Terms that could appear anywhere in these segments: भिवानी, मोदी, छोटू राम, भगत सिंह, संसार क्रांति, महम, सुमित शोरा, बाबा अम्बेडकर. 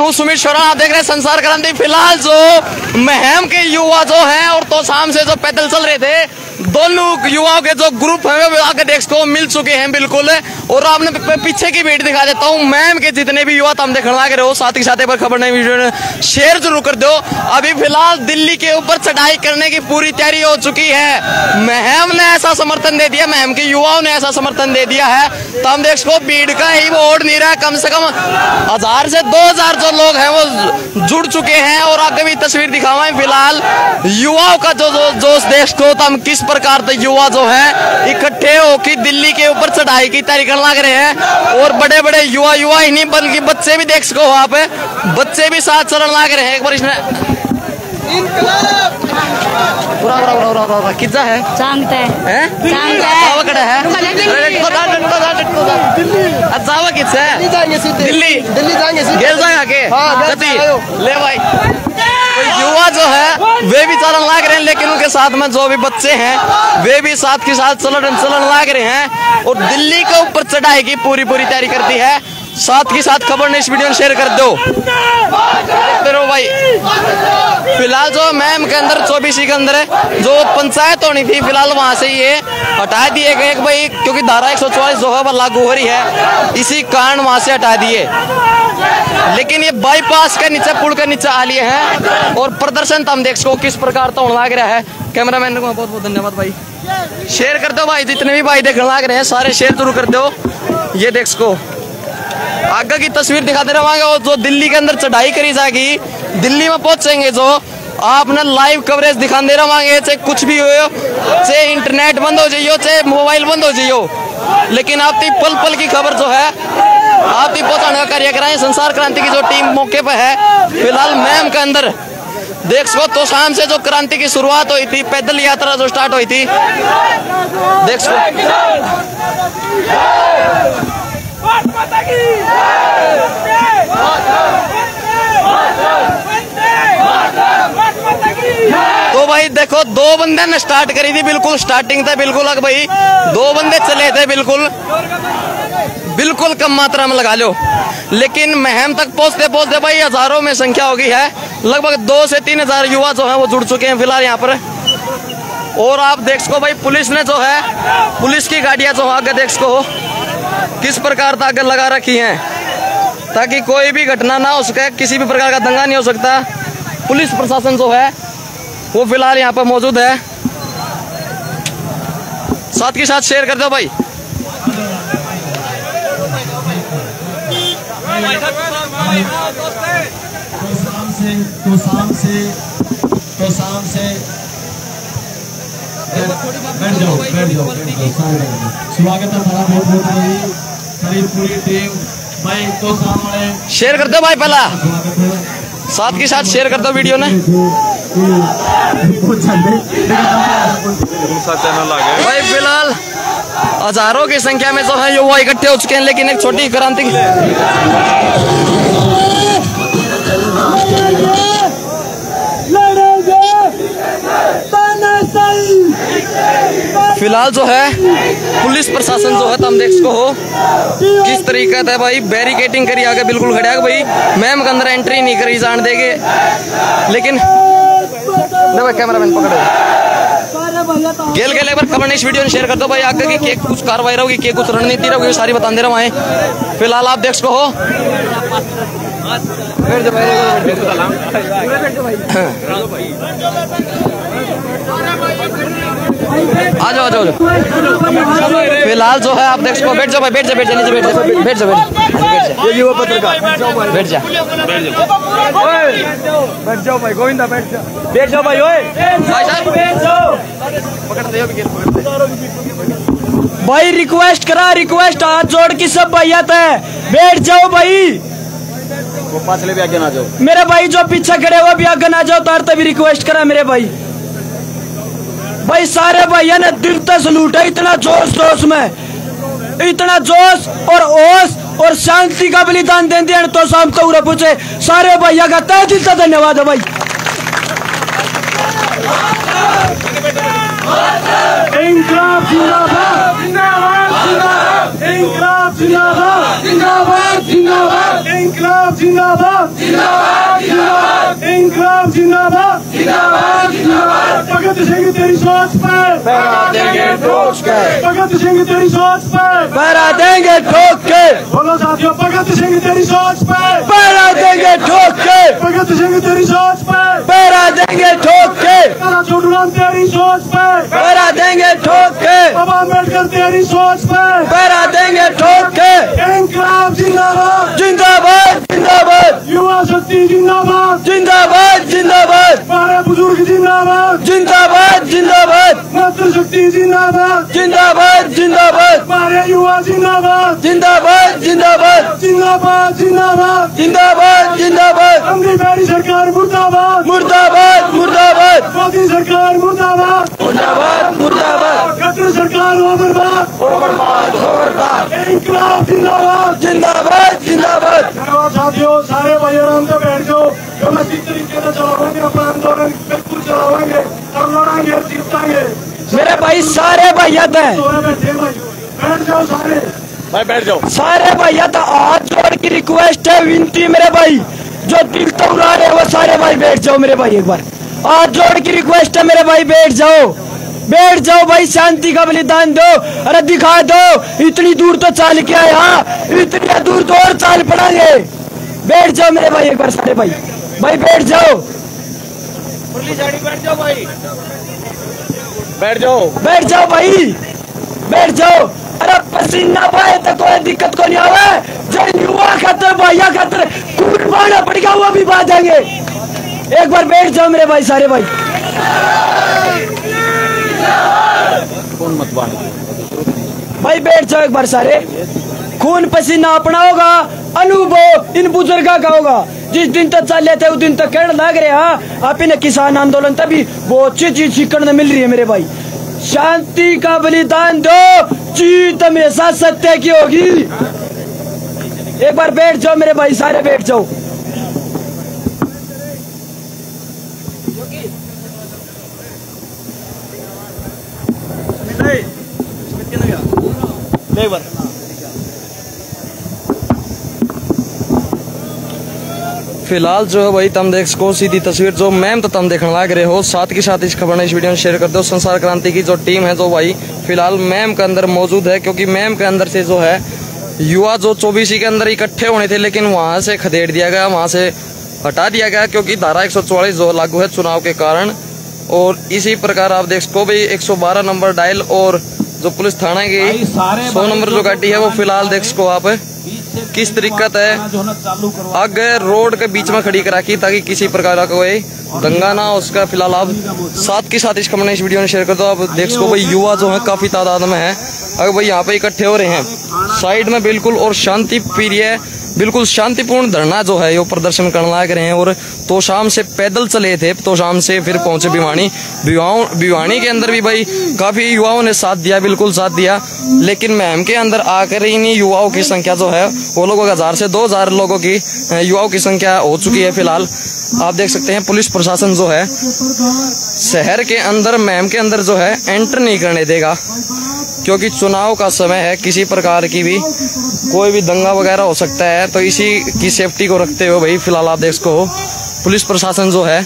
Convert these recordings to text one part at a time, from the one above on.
हूं सुमित शोरा, आप देख रहे हैं संसार क्रांति। फिलहाल जो महम के युवा जो हैं और तो शाम से जो पैदल चल रहे थे, दोनों युवाओं के जो ग्रुप है वो आगे देख को मिल चुके हैं बिल्कुल। और आपने पीछे की भीड़ दिखा देता हूं, महम के जितने भी युवा तुम देखना कर रहे हो, साथ ही साथ पर खबर नहीं वीडियो शेयर जरूर कर दो। अभी फिलहाल दिल्ली के ऊपर चढ़ाई करने की पूरी तैयारी हो चुकी है। महम ने ऐसा समर्थन दे दिया, महम के युवाओं ने ऐसा समर्थन दे दिया है तो हम देश को भीड़ का ही वोट नहीं रहा। कम से कम 1000 से 2000 जो लोग हैं वो जुड़ चुके हैं। और आगे भी तस्वीर दिखावाएं फिलहाल युवाओं का जो जोश देश को हम किस प्रकार से युवा जो है इकट्ठे होकर दिल्ली के ऊपर चढ़ाई की तैयारी करने लग रहे हैं। और बड़े बड़े युवा ही नहीं बल्कि बच्चे भी देख सको, वहां पे बच्चे भी साथ चढ़ लग रहे हैं। एक बार इसमें कितना है जावा किस है? दिल्ली जाएंगे आगे। हाँ, ले भाई तो युवा जो है वे भी चलन लाग रहे हैं, लेकिन उनके साथ में जो भी बच्चे हैं वे भी साथ के साथ चलन लाग रहे हैं। और दिल्ली के ऊपर चढ़ाई की पूरी तैयारी करती है। साथ ही साथ खबर ने इस वीडियो शेयर कर दो भाई। फिलहाल जो मैम के अंदर 24 के अंदर जो पंचायत होनी थी फिलहाल वहां से ये हटा दिए गए भाई, क्योंकि धारा 144 जो है वो लागू हो रही है, इसी कारण वहां से हटा दिए। लेकिन ये बाईपास के नीचे पुल के नीचे आ लिए हैं और प्रदर्शन तुम देख सको किस प्रकार तो लग रहा है। कैमरामैन को बहुत बहुत धन्यवाद भाई, शेयर कर दो भाई, जितने भी भाई देखने लग रहे हैं सारे शेयर जरूर कर दो। ये देख सको आगे की तस्वीर दिखाते रहेंगे और जो दिल्ली के अंदर चढ़ाई करी जाएगी, दिल्ली में पहुंचेंगे जो आपने लाइव कवरेज दिखाते रहेंगे। चाहे कुछ भी हो, चाहे इंटरनेट बंद हो जाइयो, चाहे मोबाइल बंद हो जाइयो, लेकिन आप पल पल की खबर जो है आप ही पहुंचाने का कार्य कराएं। संसार क्रांति की जो टीम मौके पर है फिलहाल मैम के अंदर देख सको। तो शाम से जो क्रांति की शुरुआत हुई थी, पैदल यात्रा जो स्टार्ट हुई थी देख सको। तो भाई देखो दो बंदे ने स्टार्ट करी थी, बिल्कुल स्टार्टिंग था बिल्कुल अलग भाई, दो बंदे चले थे बिल्कुल कम मात्रा में लगा लो, लेकिन महम तक पहुंचते भाई हजारों में संख्या हो गई है। लगभग 2 से 3000 युवा जो है वो जुड़ चुके हैं फिलहाल यहाँ पर। और आप देख सको भाई पुलिस ने जो है पुलिस की गाड़ियां जो आगे देख सको किस प्रकार ताकत लगा रखी है ताकि कोई भी घटना ना हो सके, किसी भी प्रकार का दंगा नहीं हो सकता। पुलिस प्रशासन जो है वो फिलहाल यहाँ पर मौजूद है। साथ के साथ शेयर कर दो भाई। तो शाम से स्वागत है तुम्हारा बहुत बहुत भाई, सारी पूरी टीम भाई तो सामने शेयर कर दो भाई, पहला साथ के साथ शेयर कर दो वीडियो ने। भाई फिलहाल हजारों की संख्या में जो है युवा इकट्ठे हो चुके हैं, लेकिन एक छोटी क्रांति फिलहाल जो है पुलिस प्रशासन जो है तुम देख सको किस तरीके से भाई बैरिकेटिंग करी आगे बिल्कुल खड़े आगे भाई। मैम के अंदर एंट्री नहीं करी जान देंगे, लेकिन कैमरामैन पकड़ो गेल के लेकर खबर नहीं वीडियो शेयर कर दो भाई। आगे की कुछ कार्रवाई रहोगी, कुछ रणनीति रहोगी, सारी बता दे रहा हूँ। फिलहाल आप देख सको आजो फिलहाल जो है आप देख सको। बैठ जाओ भाई, बैठ जाओ भाई गोविंदा, बैठ जाओ भाई। भाई रिक्वेस्ट हाथ जोड़ की सब भैयात है, बैठ जाओ भाई। वो पाछले भी आगे ना जाओ मेरे भाई, जो पीछे खड़े वो भी आगे ना जाओ तार, तभी रिक्वेस्ट करा मेरे भाई। भाई सारे भैया ने दिल से सलूट है, इतना जोश और ओश और शांति का बलिदान देते हैं तो शाम को उरा पूछे। सारे भैया का तहे दिल से धन्यवाद है भाई। इंकलाब जिंदाबाद जिंदाबाद जिंदाबाद इंकलाब जिंदाबाद जिंदाबाद जिंदाबाद इंकलाब जिंदाबाद जिंदाबाद जिंदाबाद। भगत सिंह तेरी सोच पर फहरा देंगे ठोक के, भगत सिंह तेरी सोच पर फहरा देंगे ठोक के। बोलो साथियों, भगत सिंह तेरी सोच पर फहरा देंगे ठोक के, भगत सिंह तेरी सोच पर फहरा देंगे ठोक के। छोटू राम तेरी सोच पर फहरा देंगे ठोक के, बाबा अम्बेडकर तेरी सोच पर फहरा देंगे ठोक के। इंकलाब जिंदाबाद जिंदाबाद जिंदाबाद, युवा शक्ति जिंदाबाद जिंदाबाद जिंदाबाद, बारह बुजुर्ग जिंदाबाद जिंदाबाद जिंदाबाद, मातृशक्ति जिंदाबाद जिंदाबाद जिंदाबाद, बारह युवा जिंदाबाद जिंदाबाद जिंदाबाद जिंदाबाद जिंदाबाद जिंदाबाद जिंदाबाद। अमृतधारी सरकार मुर्दाबाद मुर्दाबाद मुर्दाबाद, मोदी सरकार मुर्दाबाद मुर्दाबाद मुर्दाबाद, कट्टर सरकार बर्बाद बर्बाद हो बर्बाद। इंकलाब जिंदाबाद जिंदाबाद जिंदाबाद। धन्यवाद साथियों, सारे भाई आराम से बैठ जाओ। हम इसी तरीके से चलावाएंगे अपना आंदोलन, बिल्कुल चलावाएंगे और लड़ाएंगे और जीताएंगे। मेरे भाई सारे भैया थे, बैठ जाओ सारे भाई, बैठ जाओ सारे भैया था। हाथ जोड़ की रिक्वेस्ट है, विनती मेरे भाई, जो दिल तो उड़ा रहे वो सारे भाई बैठ जाओ। मेरे भाई एक बार हाथ जोड़ की रिक्वेस्ट है, मेरे भाई बैठ जाओ, बैठ जाओ भाई, शांति का बलिदान दो। अरे दिखा दो, इतनी दूर तो चाल के आए, हाँ इतनी दूर तो और चाल पड़ेंगे। बैठ जाओ मेरे भाई एक बार सारे भाई, भाई बैठ जाओ, बैठ जाओ भाई, बैठ जाओ भाई, बैठ जाओ। अरे पसीना पाए तो कोई दिक्कत को नहीं आवे, जन युवा खातर भैया खातर कुर्बाना पड़ गया वो भी बात जाएंगे। एक बार बैठ जाओ मेरे भाई सारे भाई, कौन मत भाई, बैठ जाओ एक बार सारे। खून पसीना अपना होगा, अनुभव इन बुजुर्गा का होगा। जिस दिन तक चल लेते उस दिन तक कहने लग रहे हैं आप इन्हें किसान आंदोलन, तभी वो अच्छी चीज सीखने मिल रही है मेरे भाई। शांति का बलिदान दो, जीत हमेशा सत्य की होगी। एक बार बैठ जाओ मेरे भाई सारे, बैठ जाओ। फिलहाल जो है भाई तुम देख सको सीधी तस्वीर जो मैम तो तुम देखने लग रहे हो, साथ के साथ इस खबर ने इस वीडियो में शेयर कर दो। संसार क्रांति की जो टीम है जो भाई फिलहाल मैम के अंदर मौजूद है, क्योंकि मैम के अंदर से जो है युवा जो 24 के अंदर इकट्ठे होने थे, लेकिन वहां से खदेड़ दिया गया, वहां से हटा दिया गया, क्योंकि धारा 144 जो लागू है चुनाव के कारण। और इसी प्रकार आप देख सको भाई 112 नंबर डायल और जो पुलिस थाना की 100 नंबर जो गाड़ी है वो फिलहाल देख सको आप किस तरीके से आगे रोड के बीच में खड़ी करा की, ताकि किसी प्रकार का कोई दंगा ना हो। उसका फिलहाल आप साथ के साथ इस खबर ने इस वीडियो में शेयर कर दो। आप देख सको भाई युवा जो है काफी तादाद में है, अगर भाई यहाँ पे इकट्ठे हो रहे हैं साइड में बिल्कुल, और शांति प्रिय बिल्कुल शांतिपूर्ण धरना जो है यो प्रदर्शन करने लग रहे हैं। और तो शाम से पैदल चले थे, तो शाम से फिर पहुंचे भिवानी। भिवानी के अंदर भी भाई काफी युवाओं ने साथ दिया, बिल्कुल साथ दिया, लेकिन महम के अंदर आकर इन्हीं युवाओं की संख्या जो है वो लोगों का 1000 से 2000 लोगों की युवाओं की संख्या हो चुकी है। फिलहाल आप देख सकते हैं पुलिस प्रशासन जो है शहर के अंदर महम के अंदर जो है एंटर नहीं करने देगा, क्योंकि चुनाव का समय है, किसी प्रकार की भी कोई भी दंगा वगैरह हो सकता है, तो इसी की सेफ्टी को रखते हुए भाई फिलहाल आप देख सको पुलिस प्रशासन जो है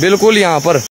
बिल्कुल यहाँ पर